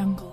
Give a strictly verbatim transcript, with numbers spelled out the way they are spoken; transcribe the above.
jungle.